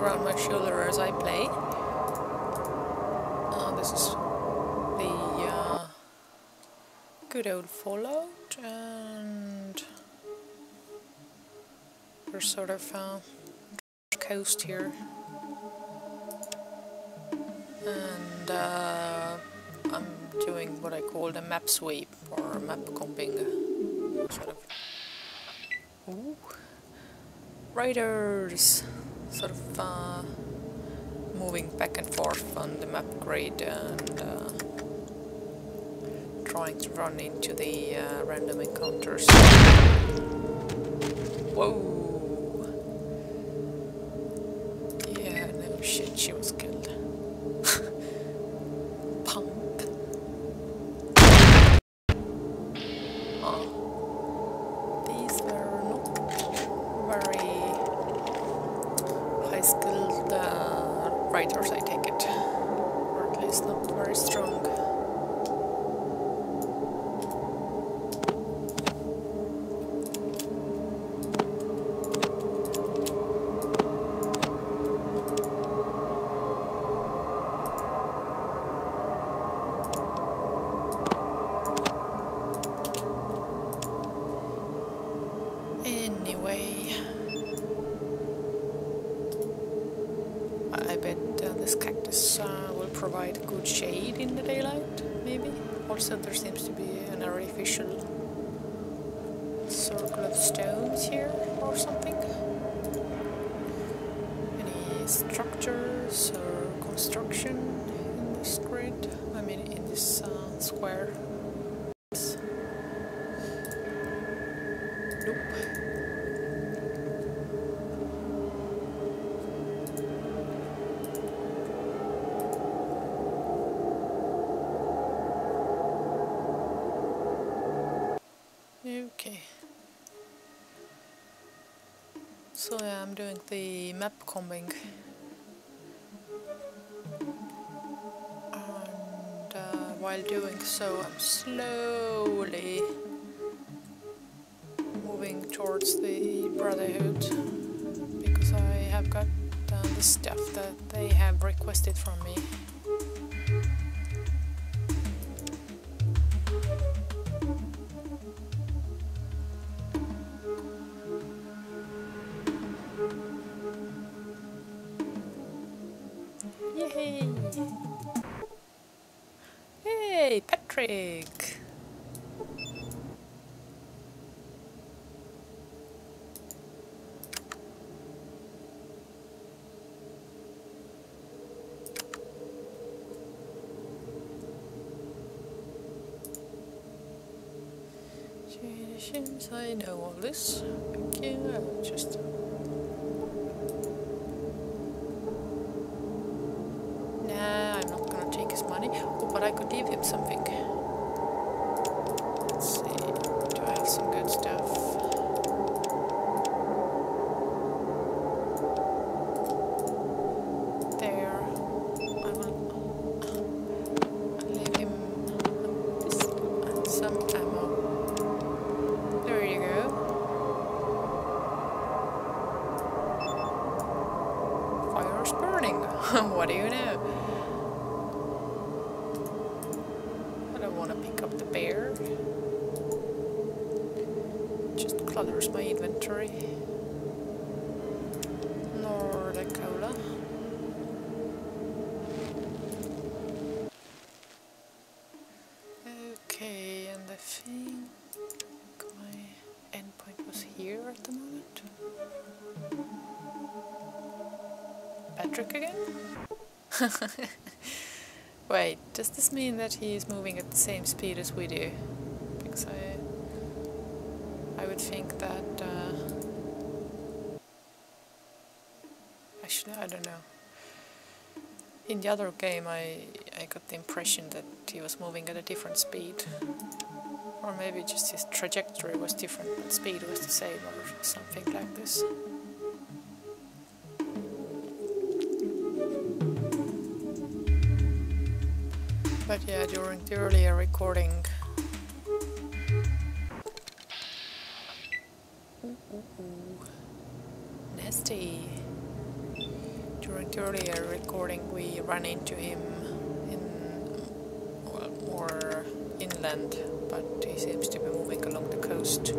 around my shoulder as I play. This is the good old Fallout, and we're sort of coast here, and I'm doing what I call the map sweep or map comping, sort of. Ooh. Raiders, sort of moving back and forth on the map grid and trying to run into the random encounters. Whoa! Yeah, no shit, she was killed. Pump. Oh. These are not very high-skilled writers, I take it, or at least not very strong. So yeah, I'm doing the map combing, and while doing so I'm slowly moving towards the Brotherhood, because I have got the stuff that they have requested from me. Patrick! I know all this. Okay, I'll just... Oh, but I could leave him something. Let's see, do I have some good stuff? There. I will leave him this and some ammo. There you go. Fire's burning. What do you know? There's my inventory. Nor the cola. Okay, and I think my endpoint was here at the moment. Patrick again? Wait, does this mean that he is moving at the same speed as we do? Because I would think that, actually I don't know, in the other game I got the impression that he was moving at a different speed, or maybe just his trajectory was different but speed was the same or something like this. But yeah, during the earlier recording during the earlier recording we ran into him in, well, more inland, but he seems to be moving along the coast.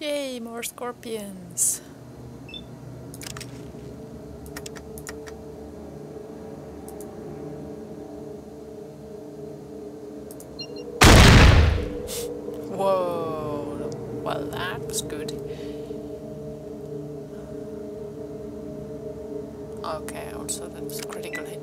Yay, more scorpions! Whoa, well, that was good. Okay, also that was a critical hit.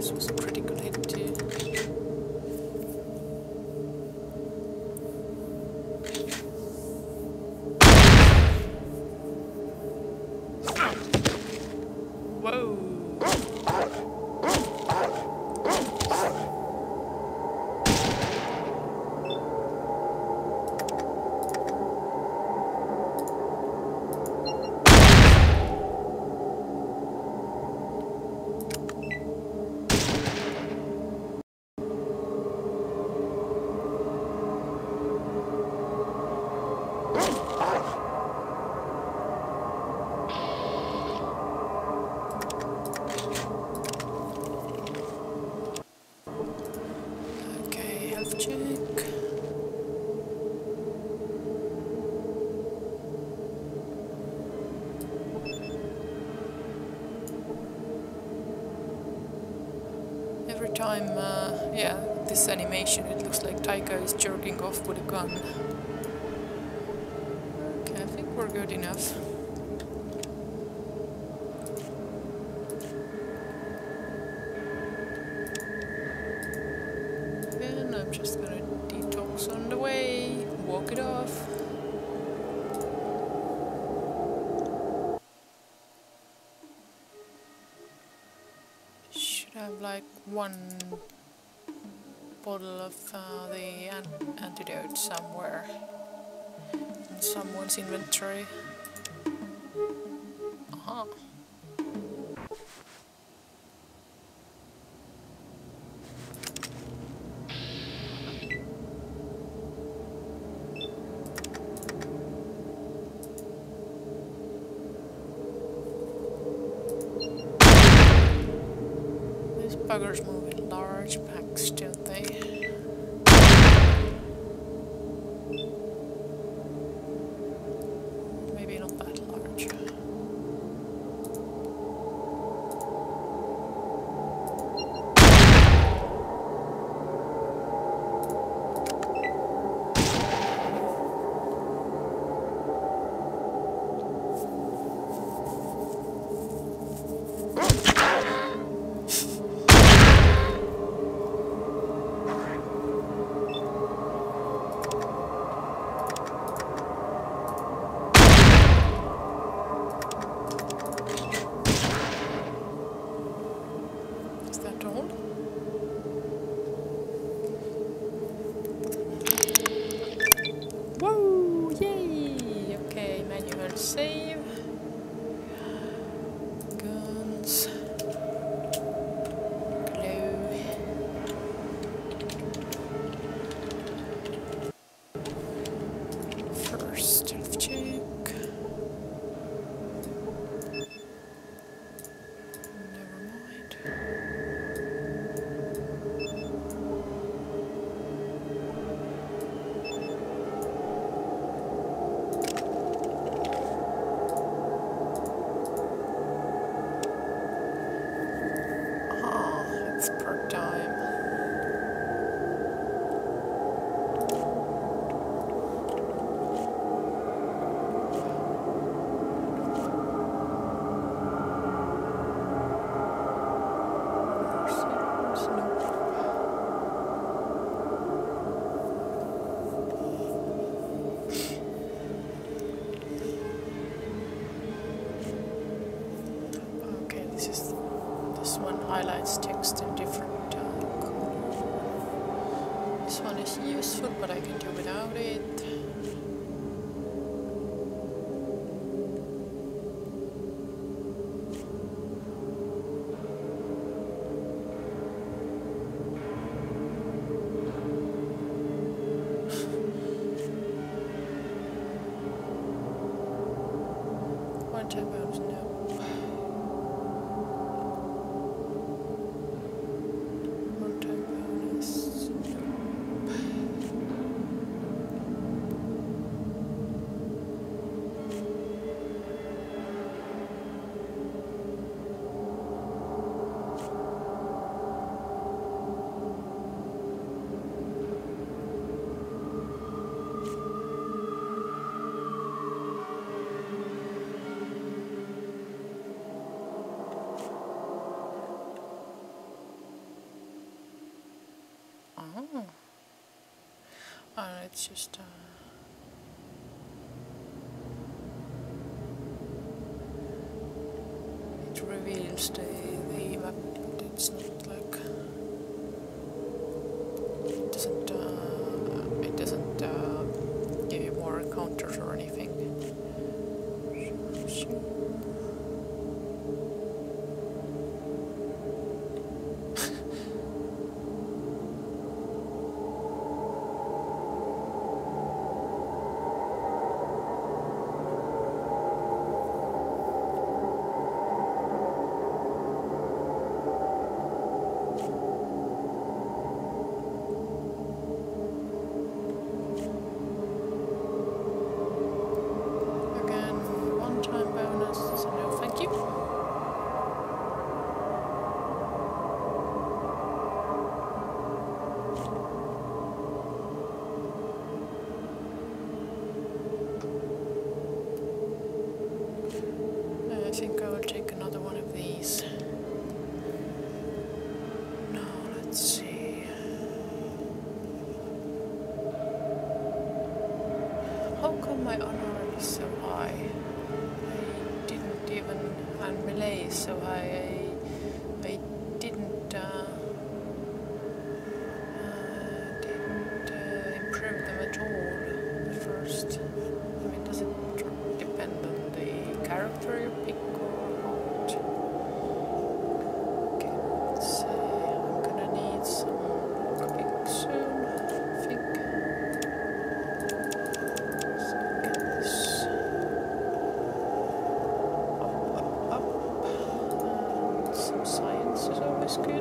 This was a critical hit too. Whoa. every time, yeah, this animation, it looks like Taika is jerking off with a gun. Okay, I think we're good enough. And I'm just gonna detox on the way, walk it off. I have like one bottle of the antidote somewhere in someone's inventory. Aha. Buggers move in large packs, don't they? Maybe not that large. Highlights text in different color. This one is useful, but I can do without it. What about now? It's just it reveals the map. It's not like it doesn't give you more counters or anything. so I didn't improve them at all at first. I mean, does it depend on the character you pick or not? Okay, let's see. I'm gonna need some fig soon. So get this up. And some science is always good.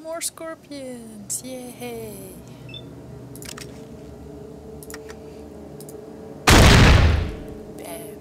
More scorpions, yay! Bam.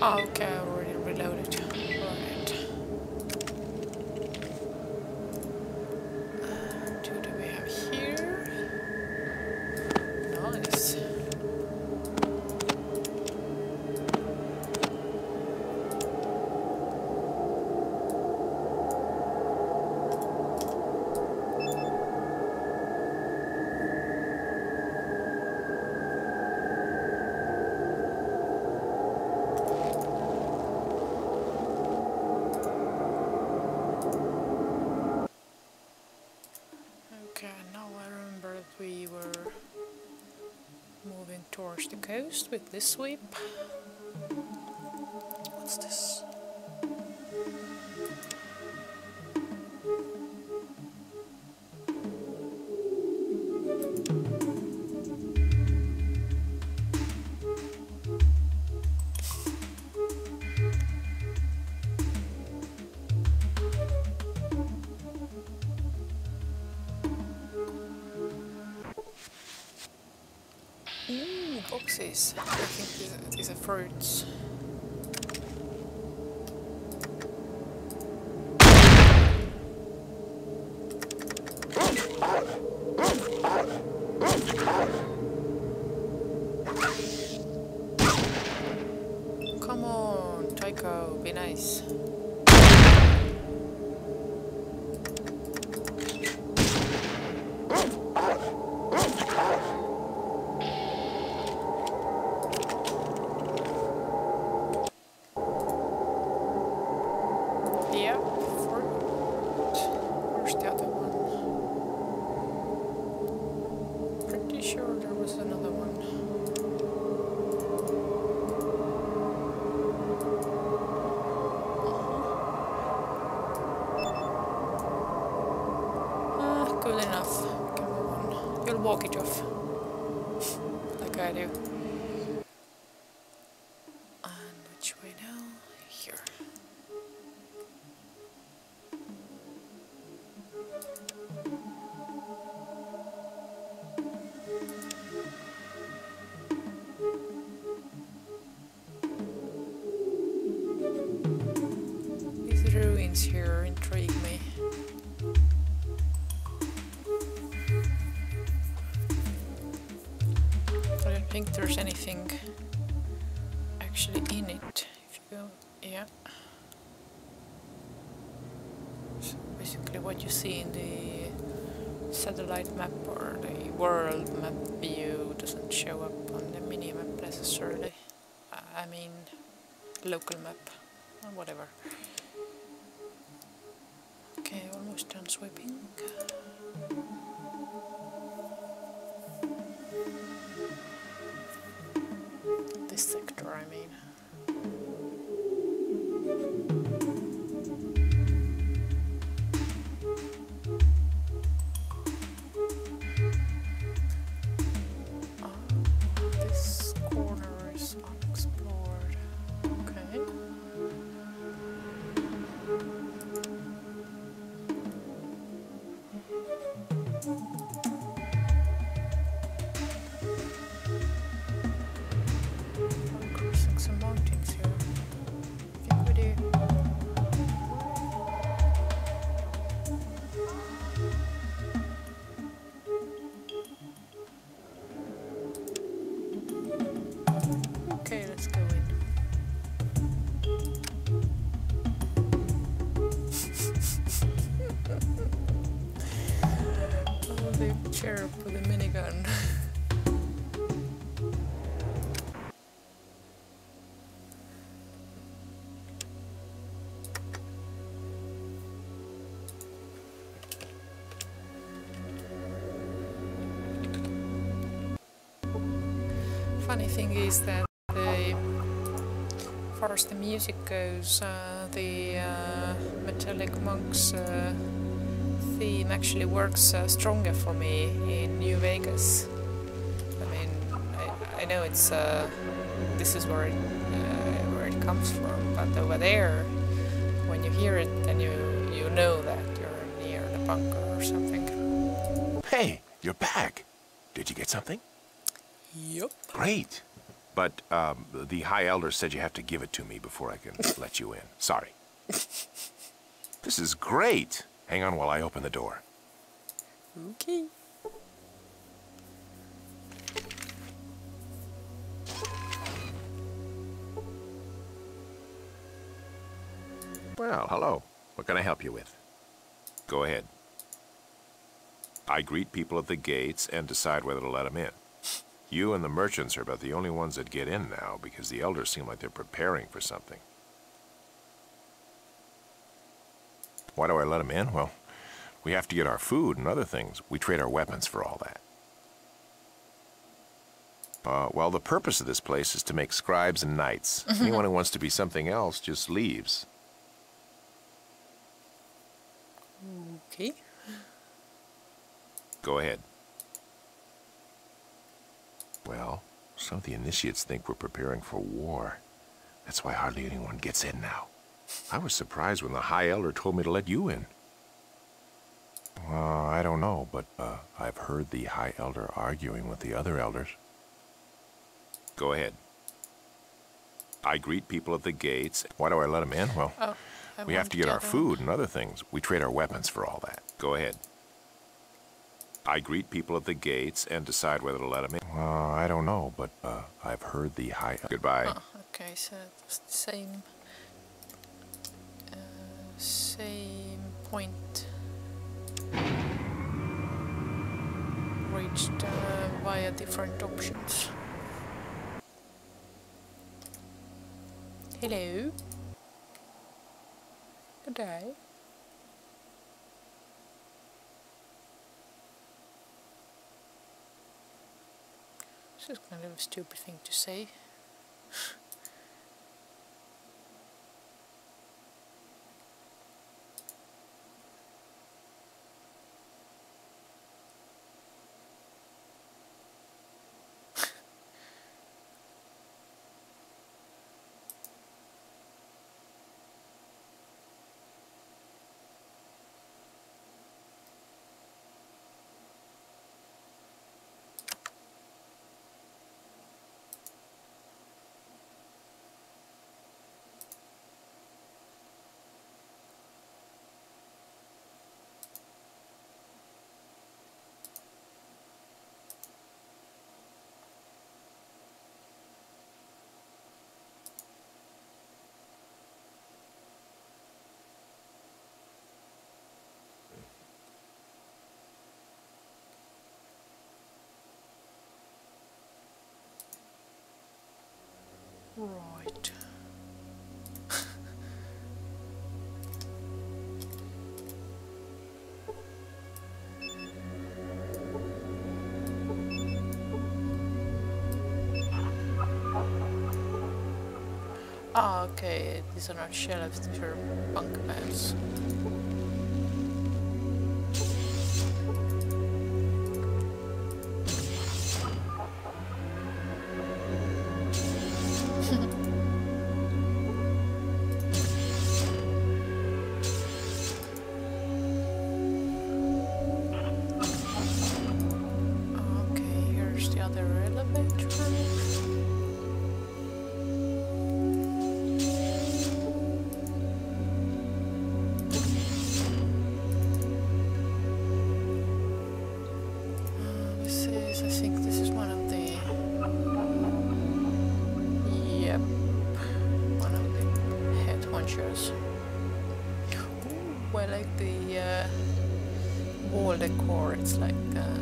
Okay, I already reloaded. Alright. What do we have here? Nice. Towards the coast with this sweep. What's this? Boxes. I think these are fruits. Come on, Tycho, be nice. Another one. walk it off. Like I do. And which way now? Here. These ruins here intrigue me. I don't think there's anything actually in it. If you go, yeah. So basically, what you see in the satellite map or the world map view doesn't show up on the mini map necessarily. I mean, local map or whatever. Okay, almost done sweeping. Sector, I mean. Oh, this corner is unexplored. Okay. Sheriff with a minigun. Funny thing is that as far as the music goes, the Metallic Monks theme actually works stronger for me in New Vegas. I mean, I know it's this is where it comes from, but over there, when you hear it, then you know that you're near the bunker or something. Hey, you're back. Did you get something? Yep. Great, but the High Elder said you have to give it to me before I can let you in. Sorry. This is great. Hang on while I open the door. Okay. Well, hello. What can I help you with? Go ahead. I greet people at the gates and decide whether to let them in. You and the merchants are about the only ones that get in now because the elders seem like they're preparing for something. Why do I let them in? Well, we have to get our food and other things. We trade our weapons for all that. Well, the purpose of this place is to make scribes and knights. Anyone who wants to be something else just leaves. Okay. Go ahead. Well, some of the initiates think we're preparing for war. That's why hardly anyone gets in now. I was surprised when the High Elder told me to let you in. I don't know, but I've heard the High Elder arguing with the other elders. Go ahead. I greet people at the gates. Why do I let them in? Well, we have to get our food and other things. We trade our weapons for all that. Go ahead. I greet people at the gates and decide whether to let them in. I don't know, but I've heard the High Elder. Goodbye. Oh, okay, so it's the same. Same point reached via different options. Hello. Good day. This is kind of a stupid thing to say. Right. Ah, okay, these are not shelves, these are bunk beds.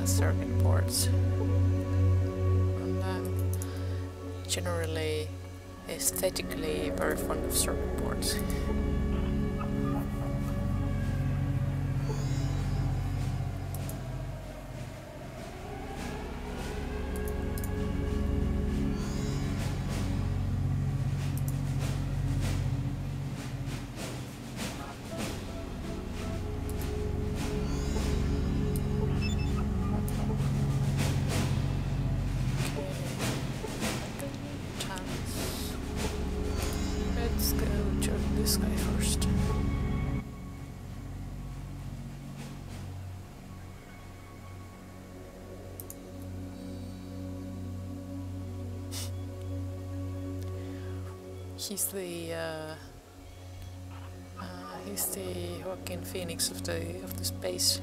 Circuit boards, and I'm generally aesthetically very fond of circuit boards. He's the Joaquin Phoenix of the space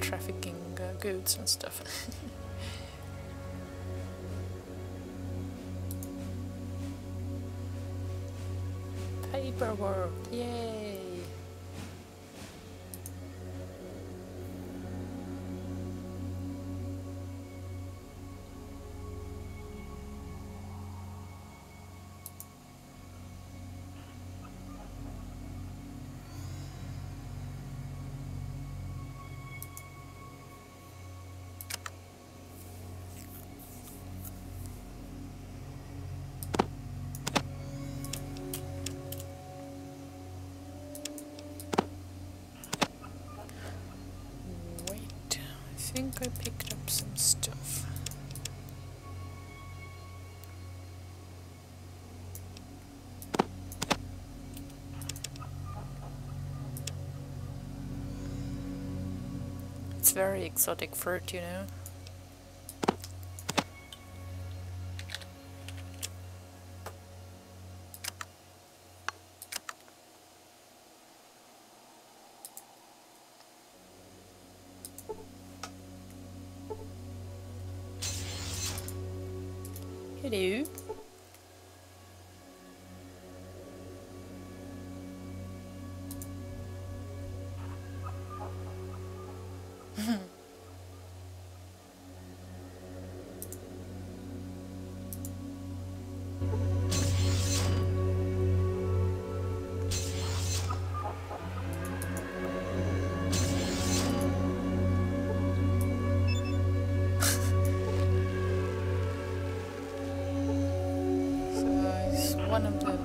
trafficking goods and stuff. Paperwork, yay! I think I picked up some stuff. It's very exotic fruit, you know. Hello.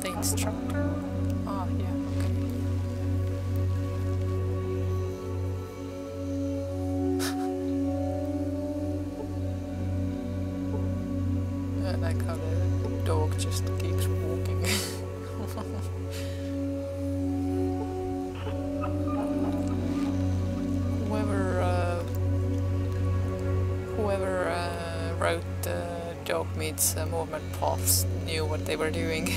Instructor? Oh, yeah, okay. I like how the dog just keeps walking. Whoever wrote the dog meets movement paths knew what they were doing.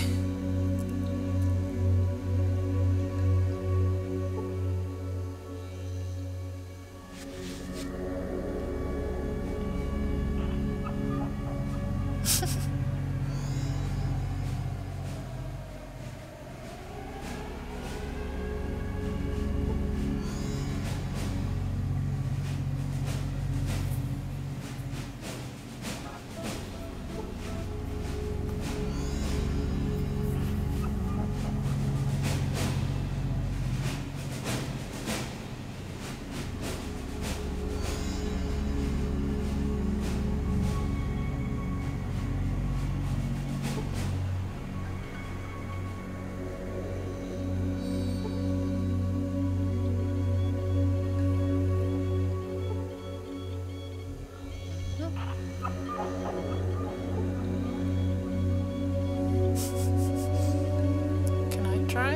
try?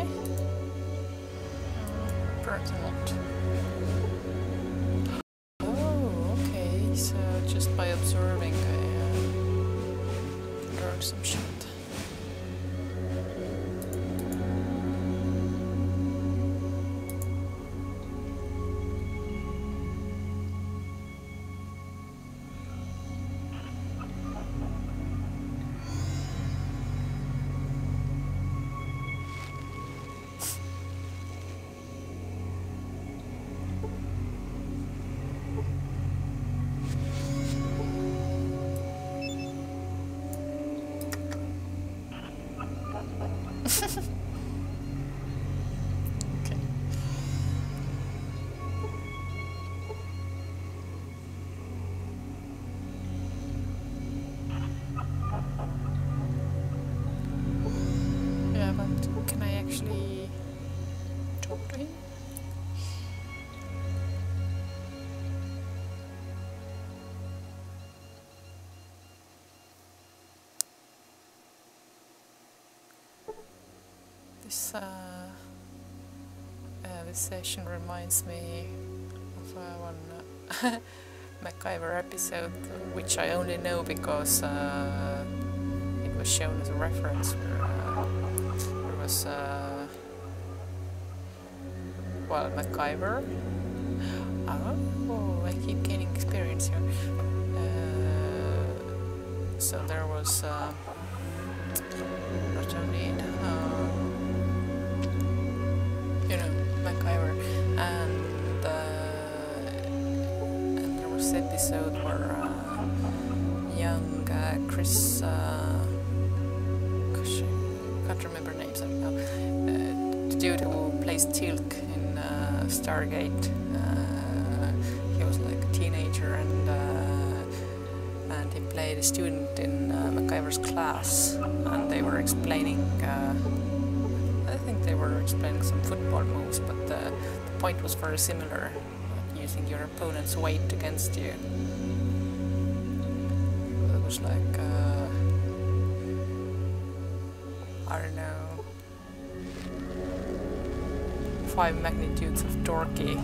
Pertinent. Oh, okay, so just by observing I learned some shit. This session reminds me of one MacGyver episode, which I only know because it was shown as a reference, where there was well, MacGyver. Oh, I keep gaining experience here. So there was not only. MacGyver, and there was an episode where young Chris, gosh, I can't remember names right now, the dude who plays Tilk in Stargate, he was like a teenager, and he played a student in MacGyver's class, and they were explaining some football moves, but the point was very similar, like using your opponent's weight against you. It was like, I don't know, 5 magnitudes of dorky.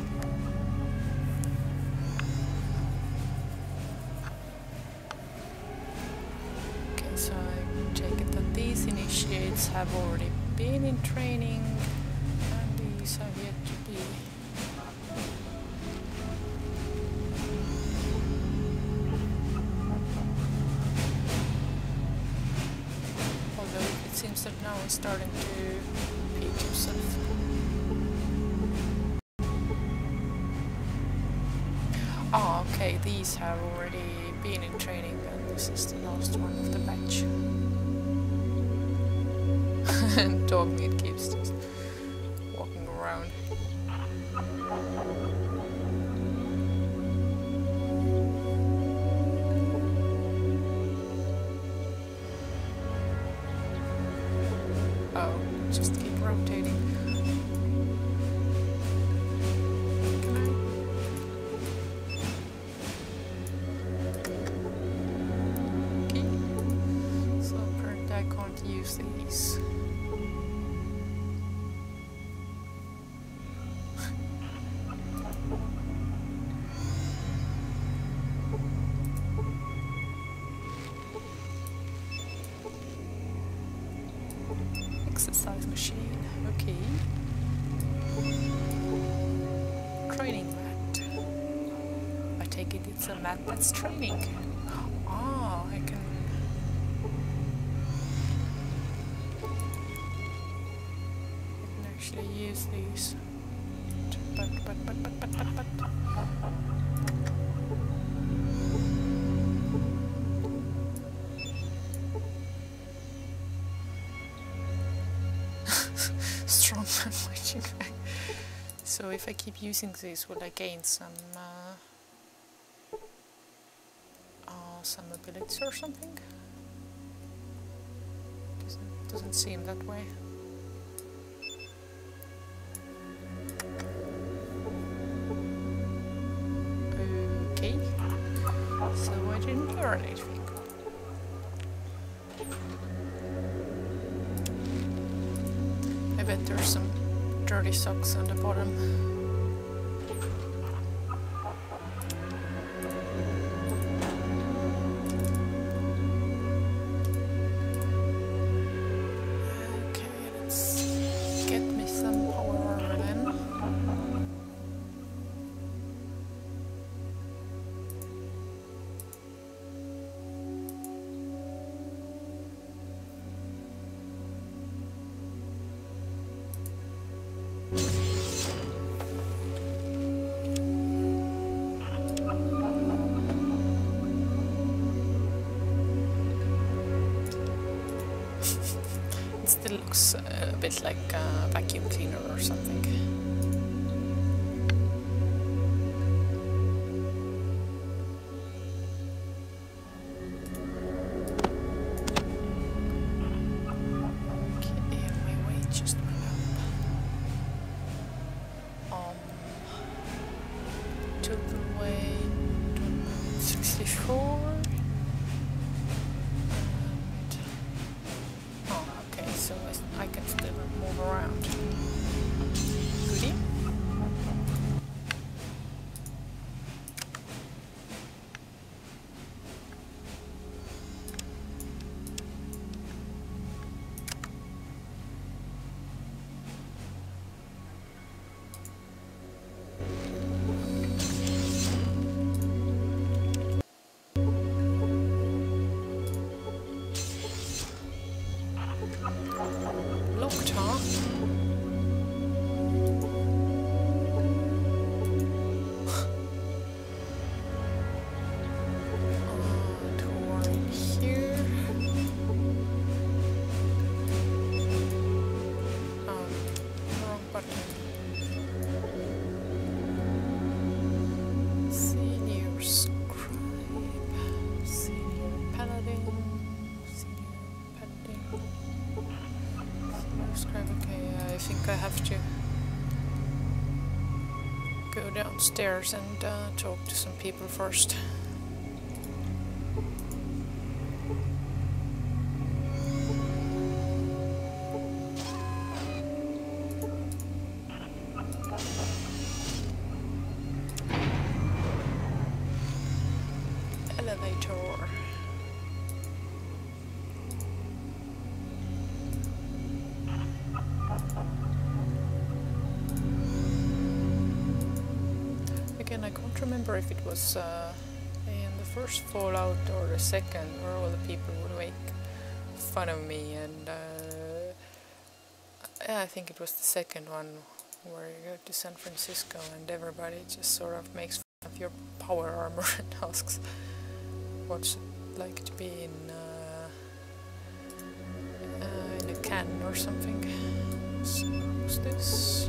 Okay, so I take it that these initiates have already been in training. So I've yet to be. Although it seems that now it's starting to beat himself. Oh, okay, these have already been in training, and this is the last one of the batch. And dog meat keeps this. Around. Oh, just keep rotating. Okay. So apparently I can't use these. Exercise machine, okay. Training mat. I take it it's a mat that's training. Oh, I can. Actually use these. But. Strong language. So if I keep using this, will I gain some abilities or something? Doesn't seem that way. Okay. So I didn't learn anything. bet there's some dirty socks on the bottom. Like a vacuum cleaner or something. Okay, my weight just went up. Total weight 64. Downstairs and talk to some people first. Elevator. Remember if it was in the first Fallout or the second, where all the people would make fun of me, and I think it was the second one where you go to San Francisco and everybody just sort of makes fun of your power armor and asks what's it like to be in a can or something. So what's this?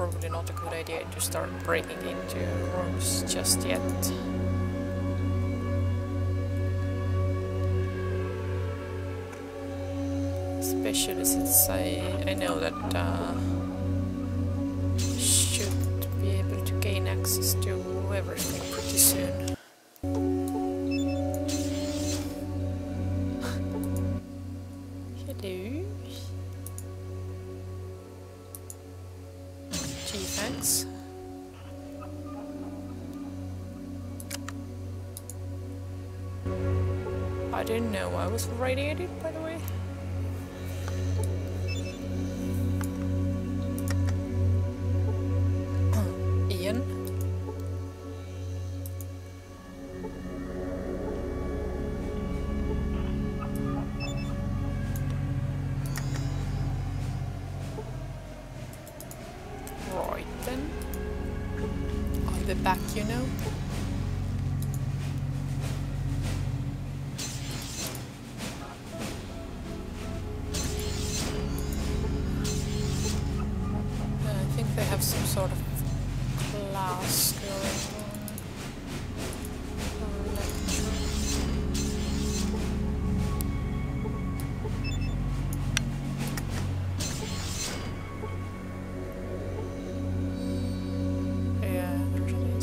Probably not a good idea to start breaking into rooms just yet. Especially since I know that should be able to gain access to everything pretty soon. I didn't know I was radiated, by the way. Ian? Right then. I'll be back, you know.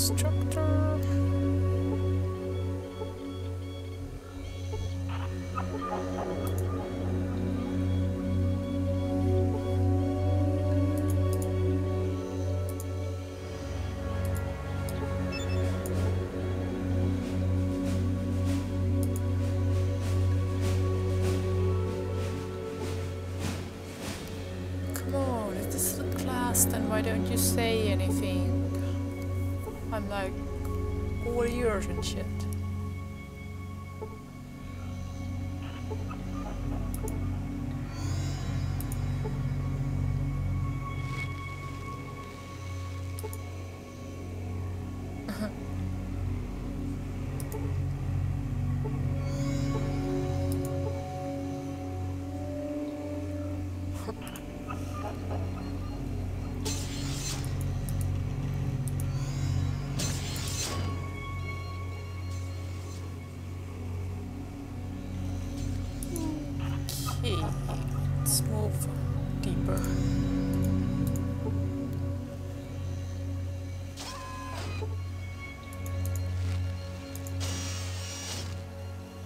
instructor. Then why don't you say anything? I'm like all yours and shit.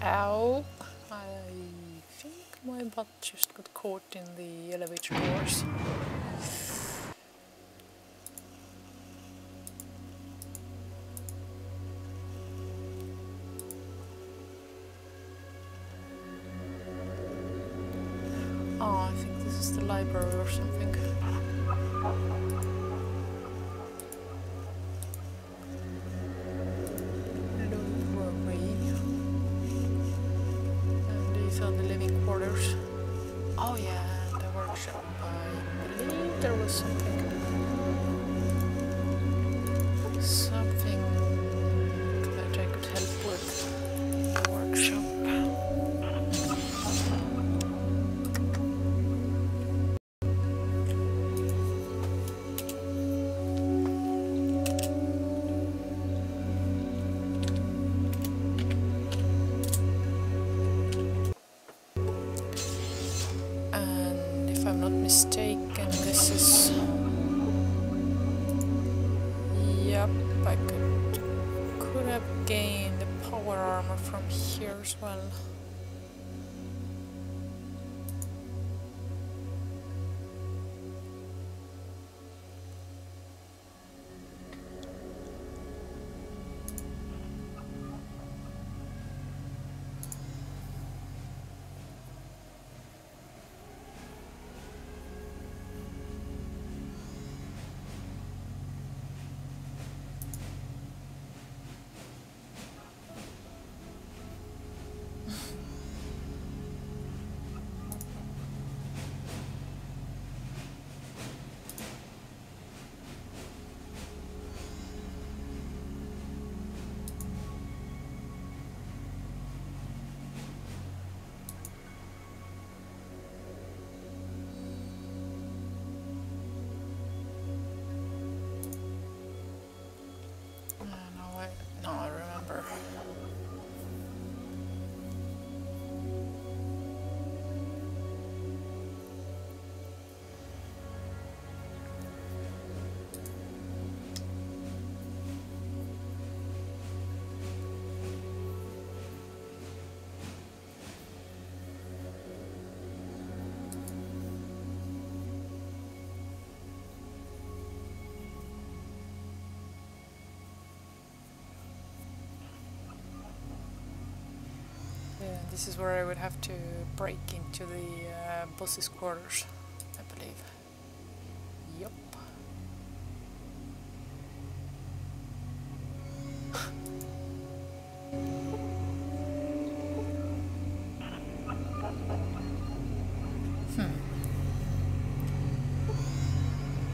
Ow! I think my butt just got caught in the elevator doors. Oh, I think this is the library or something. This is where I would have to break into the boss's quarters, I believe. Yup. I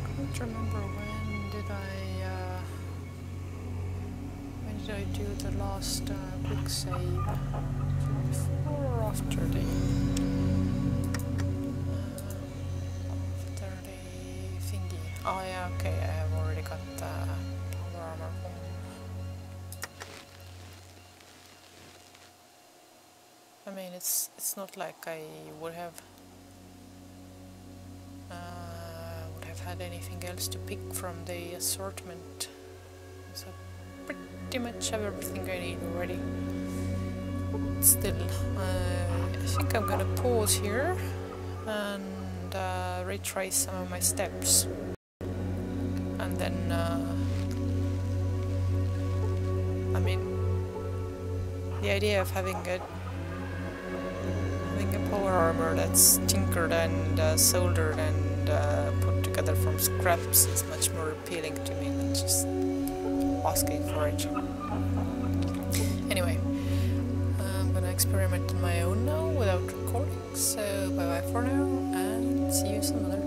can't remember when did I do the last quick save. Before or after the 30 thingy. Oh yeah, okay, I have already got the power armor. I mean, it's not like I would have had anything else to pick from the assortment. So pretty much have everything I need already. Still, I think I'm gonna pause here and retrace some of my steps, and then I mean, the idea of having a power armor that's tinkered and soldered and put together from scraps is much more appealing to me than just asking for it. Anyway, I'm gonna experiment on my own now without recording, so bye bye for now and see you some other time.